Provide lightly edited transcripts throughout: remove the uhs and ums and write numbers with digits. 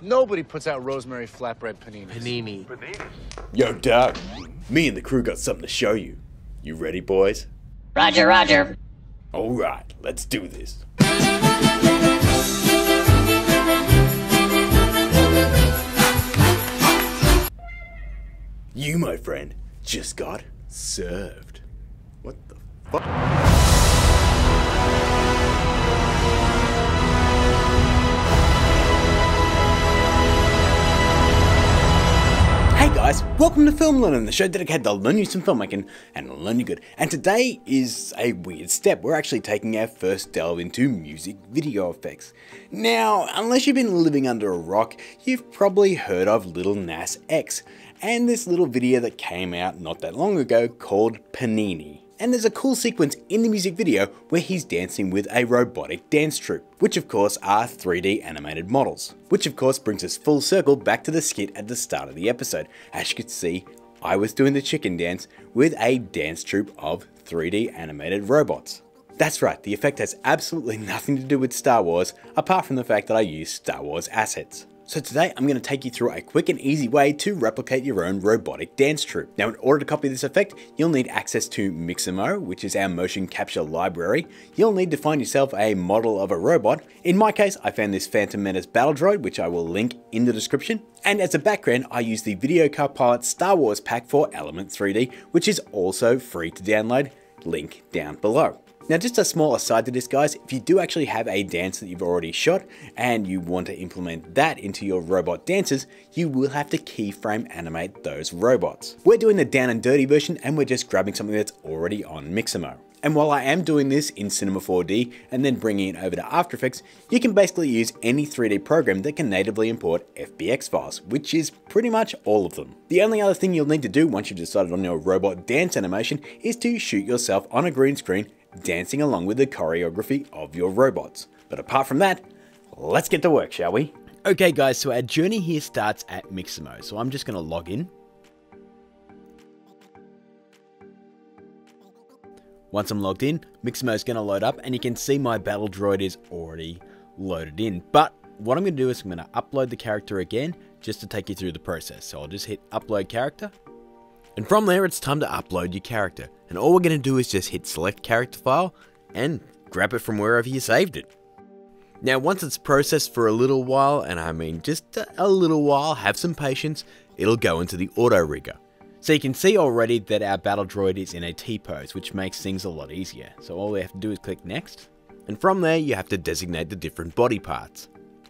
Nobody puts out rosemary flatbread paninis. Panini. Yo, Doc, me and the crew got something to show you. You ready, boys? Roger, roger. All right, let's do this. You, my friend, just got served. What the fuck? Hey guys, welcome to Film Learning, the show dedicated to learning some filmmaking and learning good. And today is a weird step. We're actually taking our first delve into music video effects. Now, unless you've been living under a rock, you've probably heard of Lil Nas X and this little video that came out not that long ago called Panini. And there's a cool sequence in the music video where he's dancing with a robotic dance troupe, which of course are 3D animated models. Which of course brings us full circle back to the skit at the start of the episode. As you can see, I was doing the chicken dance with a dance troupe of 3D animated robots. That's right, the effect has absolutely nothing to do with Star Wars, apart from the fact that I used Star Wars assets. So today I'm going to take you through a quick and easy way to replicate your own robotic dance troupe. Now in order to copy this effect, you'll need access to Mixamo, which is our motion capture library. You'll need to find yourself a model of a robot. In my case, I found this Phantom Menace Battle Droid, which I will link in the description. And as a background, I use the Video Copilot Star Wars pack for Element 3D, which is also free to download. Link down below. Now just a small aside to this guys, if you do actually have a dance that you've already shot and you want to implement that into your robot dances, you will have to keyframe animate those robots. We're doing the down and dirty version and we're just grabbing something that's already on Mixamo. And while I am doing this in Cinema 4D and then bringing it over to After Effects, you can basically use any 3D program that can natively import FBX files, which is pretty much all of them. The only other thing you'll need to do once you've decided on your robot dance animation is to shoot yourself on a green screen dancing along with the choreography of your robots. But apart from that, let's get to work, shall we? Okay guys, so our journey here starts at Mixamo, so I'm just going to log in. Once I'm logged in, Mixamo is going to load up and you can see my battle droid is already loaded in. But what I'm going to do is I'm going to upload the character again just to take you through the process. So I'll just hit upload character. And from there, it's time to upload your character. And all we're going to do is just hit select character file and grab it from wherever you saved it. Now, once it's processed for a little while, and I mean just a little while, have some patience, it'll go into the auto rigger. So you can see already that our battle droid is in a T-pose, which makes things a lot easier. So all we have to do is click next. And from there, you have to designate the different body parts.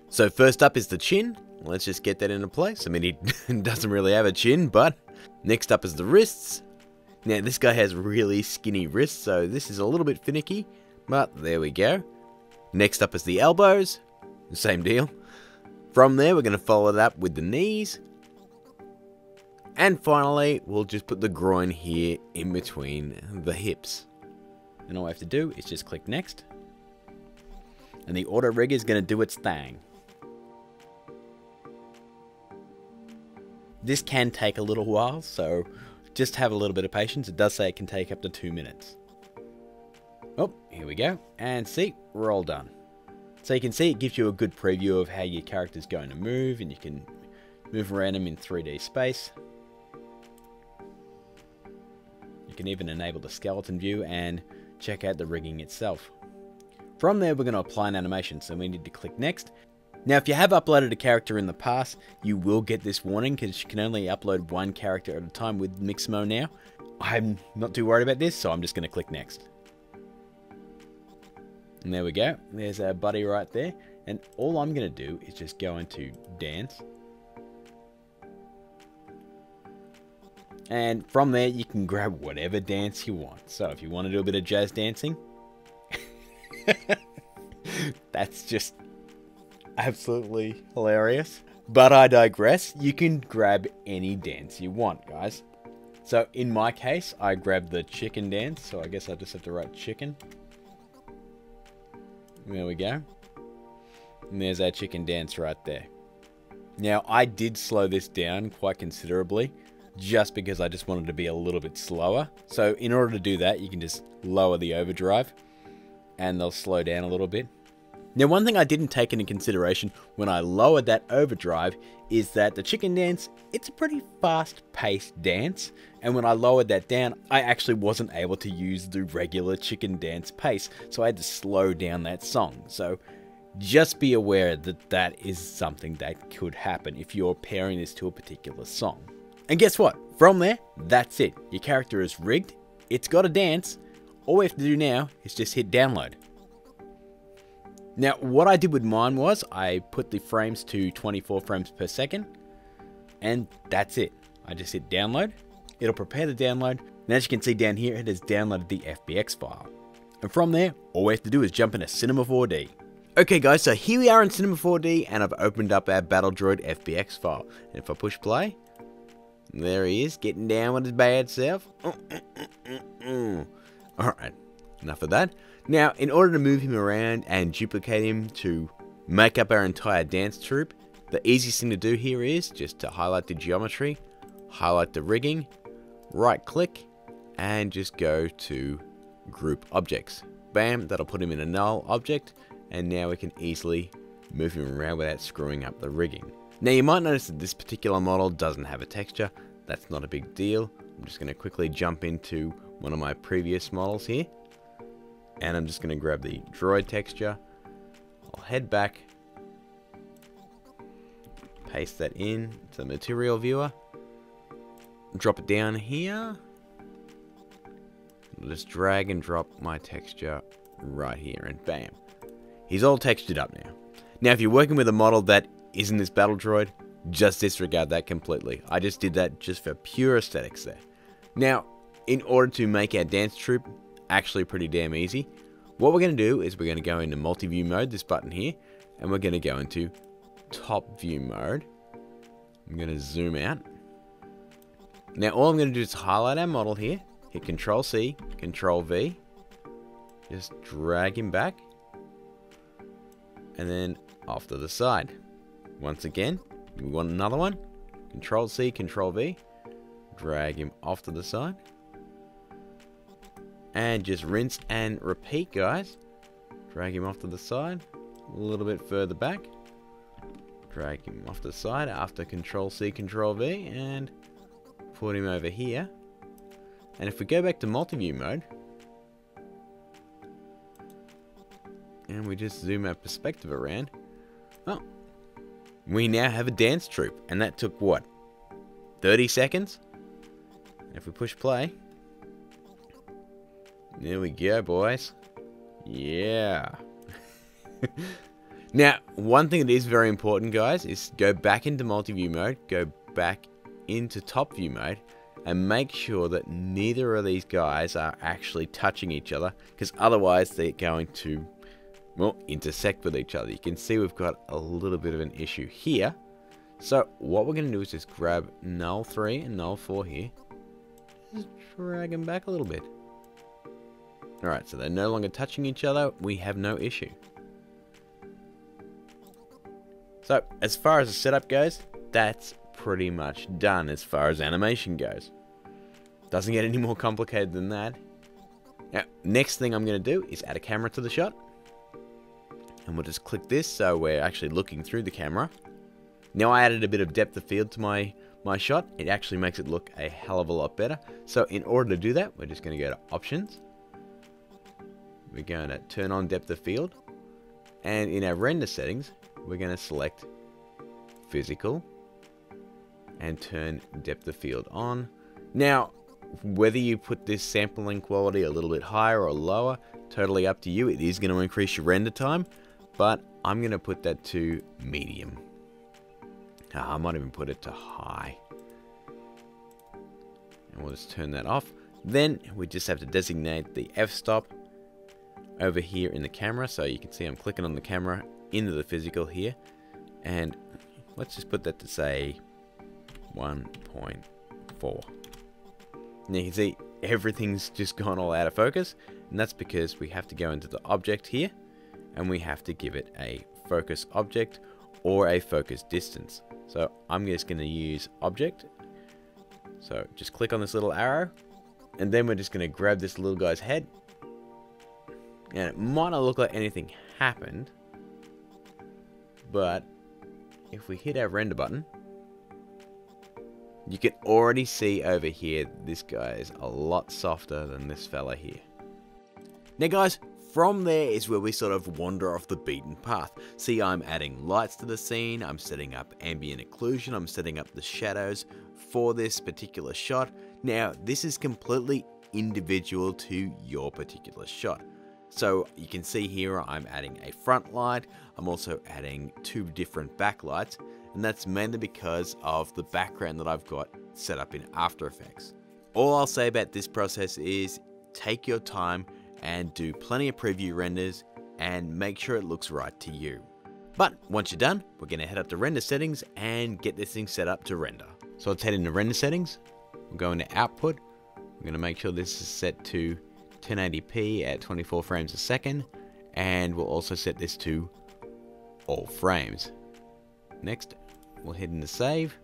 So first up is the chin. Let's just get that into place. I mean, he doesn't really have a chin, but next up is the wrists. Now this guy has really skinny wrists, so this is a little bit finicky, but there we go. Next up is the elbows, same deal. From there we're going to follow it up with the knees. And finally, we'll just put the groin here in between the hips. And all I have to do is just click next. And the auto rigger is going to do its thing. This can take a little while, so just have a little bit of patience. It does say it can take up to 2 minutes. Oh, here we go. And see, we're all done. So you can see it gives you a good preview of how your character's going to move, and you can move around them in 3D space. You can even enable the skeleton view and check out the rigging itself. From there, we're going to apply an animation, so we need to click next. Now if you have uploaded a character in the past, you will get this warning because you can only upload one character at a time with Mixamo now. I'm not too worried about this, so I'm just going to click next. And there we go, there's our buddy right there. And all I'm going to do is just go into dance. And from there you can grab whatever dance you want. So if you want to do a bit of jazz dancing, that's just absolutely hilarious, but I digress. You can grab any dance you want, guys. So in my case, I grabbed the chicken dance, so I guess I just have to write chicken. There we go. And there's our chicken dance right there. Now I did slow this down quite considerably just because I just wanted to be a little bit slower. So in order to do that, you can just lower the overdrive and they'll slow down a little bit. Now, one thing I didn't take into consideration when I lowered that overdrive is that the chicken dance, it's a pretty fast-paced dance, and when I lowered that down, I actually wasn't able to use the regular chicken dance pace, so I had to slow down that song. So just be aware that that is something that could happen if you're pairing this to a particular song. And guess what? From there, that's it. Your character is rigged, it's got a dance, all we have to do now is just hit download. Now, what I did with mine was I put the frames to 24 frames per second, and that's it. I just hit download, it'll prepare the download, and as you can see down here, it has downloaded the FBX file. And from there, all we have to do is jump into Cinema 4D. Okay guys, so here we are in Cinema 4D, and I've opened up our Battle Droid FBX file. And if I push play, there he is, getting down with his bad self. Alright, enough of that. Now, in order to move him around and duplicate him to make up our entire dance troupe, the easiest thing to do here is just to highlight the geometry, highlight the rigging, right click, and just go to group objects. Bam, that'll put him in a null object, and now we can easily move him around without screwing up the rigging. Now you might notice that this particular model doesn't have a texture. That's not a big deal. I'm just going to quickly jump into one of my previous models here, and I'm just going to grab the droid texture. I'll head back, paste that in to the material viewer, drop it down here. I'll just drag and drop my texture right here, and bam, he's all textured up now. Now if you're working with a model that isn't this battle droid, just disregard that completely. I just did that just for pure aesthetics there. Now, in order to make our dance troupe actually pretty damn easy, what we're going to do is we're going to go into multi-view mode, this button here, and we're going to go into top view mode. I'm going to zoom out. Now all I'm going to do is highlight our model here, hit Control C, Control V, just drag him back, and then off to the side. Once again, we want another one, Control C, Control V, drag him off to the side, and just rinse and repeat, guys. Drag him off to the side, a little bit further back, drag him off to the side after Control C, Control V, and put him over here. And if we go back to multi-view mode, and we just zoom our perspective around, well, we now have a dance troupe, and that took what, 30 seconds? If we push play, there we go, boys. Yeah. Now, one thing that is very important, guys, is go back into multi-view mode, go back into top view mode, and make sure that neither of these guys are actually touching each other, because otherwise they're going to, well, intersect with each other. You can see we've got a little bit of an issue here. So what we're going to do is just grab null 3 and null 4 here. Just drag them back a little bit. Alright, so they're no longer touching each other. We have no issue. So, as far as the setup goes, that's pretty much done as far as animation goes. Doesn't get any more complicated than that. Now, next thing I'm going to do is add a camera to the shot. And we'll just click this so we're actually looking through the camera. Now I added a bit of depth of field to my shot. It actually makes it look a hell of a lot better. So in order to do that, we're just going to go to Options. We're going to turn on depth of field, and in our render settings, we're going to select physical and turn depth of field on. Now, whether you put this sampling quality a little bit higher or lower, totally up to you. It is going to increase your render time, but I'm going to put that to medium. I might even put it to high. And we'll just turn that off. Then we just have to designate the f-stop over here in the camera, so you can see I'm clicking on the camera into the physical here, and let's just put that to say 1.4. Now you can see everything's just gone all out of focus, and that's because we have to go into the object here, and we have to give it a focus object or a focus distance. So I'm just going to use object, so just click on this little arrow, and then we're just going to grab this little guy's head. And it might not look like anything happened, But if we hit our render button, you can already see over here, this guy is a lot softer than this fella here. Now guys, from there is where we sort of wander off the beaten path. See, I'm adding lights to the scene, I'm setting up ambient occlusion, I'm setting up the shadows for this particular shot. Now, this is completely individual to your particular shot. So you can see here I'm adding a front light, I'm also adding two different backlights, and that's mainly because of the background that I've got set up in After Effects. All I'll say about this process is take your time and do plenty of preview renders and make sure it looks right to you. But once you're done, we're going to head up to render settings and get this thing set up to render. So let's head into render settings, we're going to output, we're going to make sure this is set to 1080p at 24 frames a second, and we'll also set this to all frames. Next, we'll hit into save,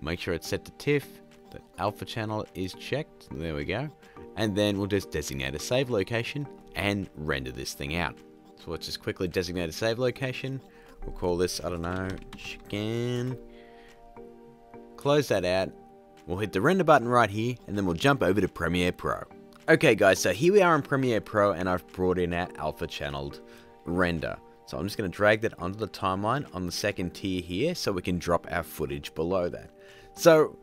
make sure it's set to TIFF, the alpha channel is checked, there we go, and then we'll just designate a save location and render this thing out. So let's just quickly designate a save location, we'll call this, I don't know, chicken, close that out, we'll hit the render button right here, and then we'll jump over to Premiere Pro. Okay guys, so here we are in Premiere Pro and I've brought in our alpha channeled render. So I'm just going to drag that onto the timeline on the second tier here so we can drop our footage below that. So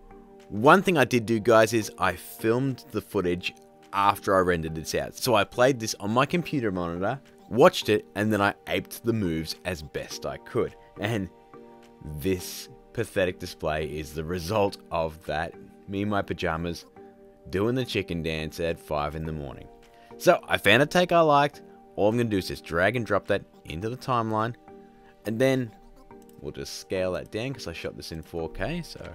one thing I did do guys is I filmed the footage after I rendered this out. So I played this on my computer monitor, watched it, and then I aped the moves as best I could. And this pathetic display is the result of that. Me in my pajamas, doing the chicken dance at 5 in the morning. So I found a take I liked, all I'm going to do is just drag and drop that into the timeline, and then we'll just scale that down because I shot this in 4K, so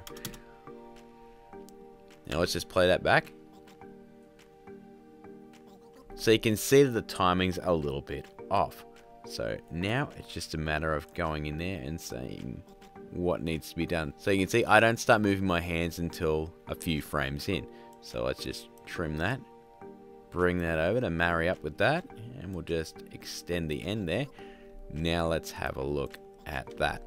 now let's just play that back. So you can see that the timing's a little bit off. So now it's just a matter of going in there and saying what needs to be done. So you can see I don't start moving my hands until a few frames in. So let's just trim that, bring that over to marry up with that, and we'll just extend the end there. Now let's have a look at that.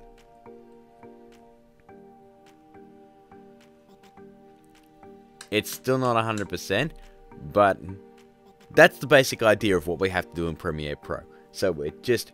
It's still not 100%, but that's the basic idea of what we have to do in Premiere Pro. So we're just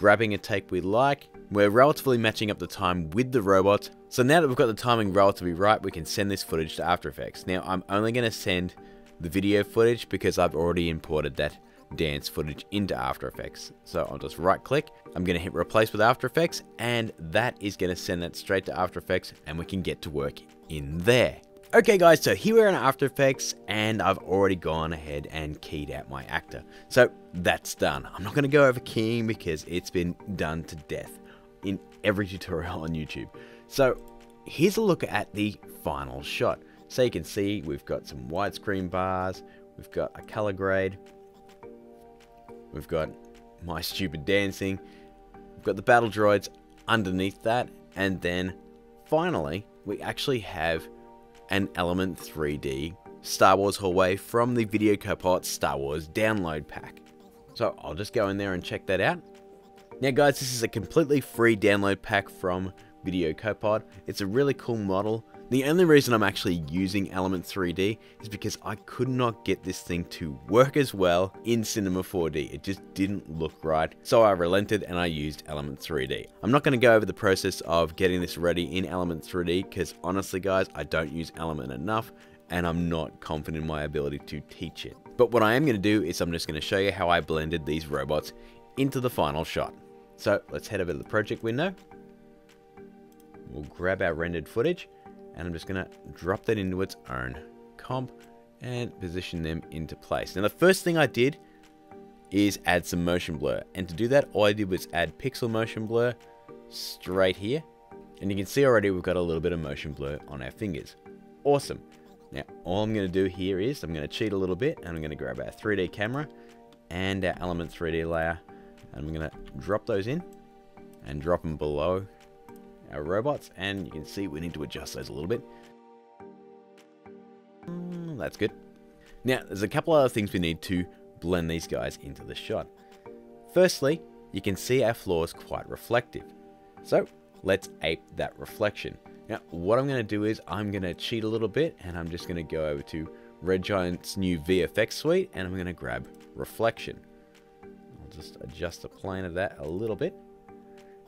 grabbing a take we like, we're relatively matching up the time with the robots. So now that we've got the timing relatively right, we can send this footage to After Effects. Now I'm only going to send the video footage because I've already imported that dance footage into After Effects. So I'll just right click, I'm going to hit replace with After Effects, and that is going to send that straight to After Effects and we can get to work in there. Okay guys, so here we're in After Effects and I've already gone ahead and keyed out my actor. So that's done. I'm not going to go over keying because it's been done to death in every tutorial on YouTube. So here's a look at the final shot. So you can see we've got some widescreen bars, we've got a color grade, we've got my stupid dancing, we've got the battle droids underneath that, and then finally we actually have an Element 3D Star Wars hallway from the Video Copilot Star Wars download pack. So I'll just go in there and check that out. Now guys, this is a completely free download pack from Video Copilot. It's a really cool model. The only reason I'm actually using Element 3D is because I could not get this thing to work as well in Cinema 4D. It just didn't look right. So I relented and I used Element 3D. I'm not going to go over the process of getting this ready in Element 3D because honestly guys, I don't use Element enough and I'm not confident in my ability to teach it. But what I am going to do is I'm just going to show you how I blended these robots into the final shot. So let's head over to the project window, we'll grab our rendered footage, and I'm just going to drop that into its own comp and position them into place. Now the first thing I did is add some motion blur, and to do that all I did was add pixel motion blur straight here, and you can see already we've got a little bit of motion blur on our fingers. Awesome. Now all I'm going to do here is I'm going to cheat a little bit and I'm going to grab our 3D camera and our Element 3D layer, and I'm going to drop those in and drop them below our robots, and you can see we need to adjust those a little bit. That's good. Now there's a couple other things we need to blend these guys into the shot. Firstly, you can see our floor is quite reflective, So let's ape that reflection. Now what I'm going to do is I'm going to cheat a little bit and I'm just going to go over to Red Giant's new VFX suite and I'm going to grab reflection. I'll just adjust the plane of that a little bit.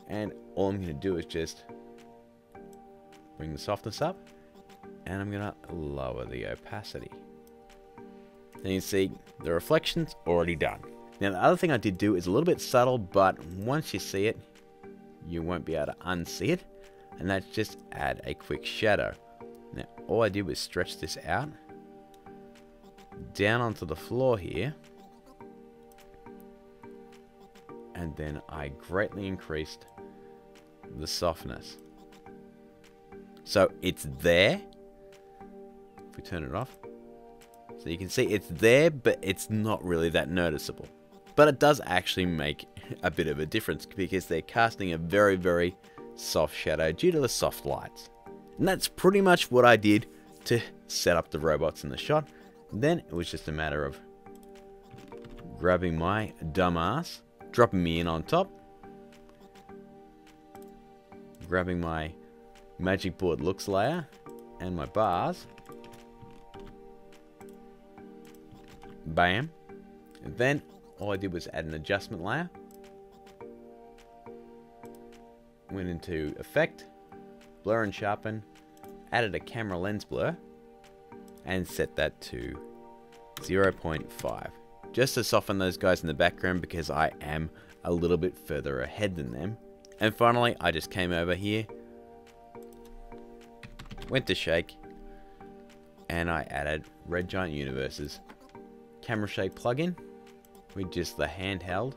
And all I'm going to do is just bring the softness up and I'm going to lower the opacity. And you see the reflection's already done. Now the other thing I did do is a little bit subtle, but once you see it, you won't be able to unsee it. And that's just add a quick shadow. Now all I did was stretch this out down onto the floor here. And then I greatly increased the softness. So it's there. If we turn it off. So you can see it's there, but it's not really that noticeable. But it does actually make a bit of a difference because they're casting a very, very soft shadow due to the soft lights. And that's pretty much what I did to set up the robots in the shot. And then it was just a matter of grabbing my dumb ass, dropping me in on top, grabbing my magic board looks layer and my bars. Bam. And then all I did was add an adjustment layer. Went into effect, blur and sharpen, added a camera lens blur and set that to 0.5 just to soften those guys in the background because I am a little bit further ahead than them. And finally I just came over here, went to shake and I added Red Giant Universe's camera shake plugin with just the handheld,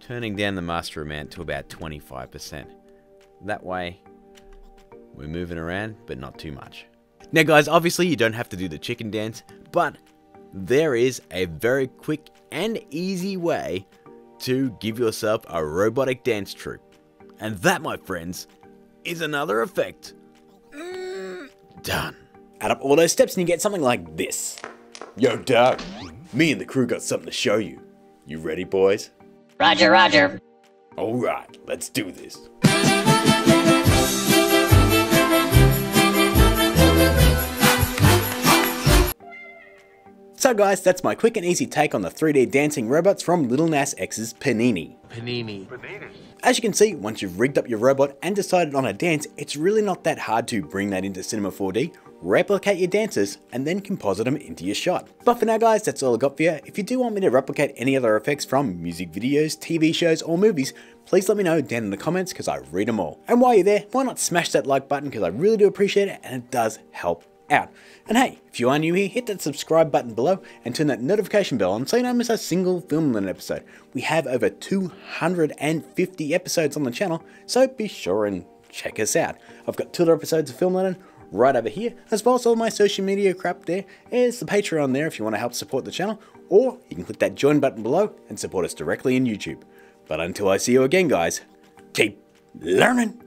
turning down the master amount to about 25%. That way we're moving around but not too much. Now guys, obviously you don't have to do the chicken dance, but there is a very quick and easy way to give yourself a robotic dance troupe. And that, my friends, is another effect done. Add up all those steps and you get something like this. Yo, Doug, me and the crew got something to show you. You ready, boys? Roger, roger. All right, let's do this. So guys, that's my quick and easy take on the 3D dancing robots from Lil Nas X's Panini. Panini. As you can see, once you've rigged up your robot and decided on a dance, it's really not that hard to bring that into Cinema 4D, replicate your dances and then composite them into your shot. But for now guys, that's all I got for you. If you do want me to replicate any other effects from music videos, TV shows or movies, please let me know down in the comments because I read them all. And while you're there, why not smash that like button because I really do appreciate it and it does help out. And hey, if you are new here, hit that subscribe button below and turn that notification bell on so you don't miss a single Film Learning episode. We have over 250 episodes on the channel, so be sure and check us out. I've got 2 other episodes of Film Learning right over here, as well as all my social media crap there. There's the Patreon there if you want to help support the channel, or you can click that join button below and support us directly in YouTube. But until I see you again guys, keep learning!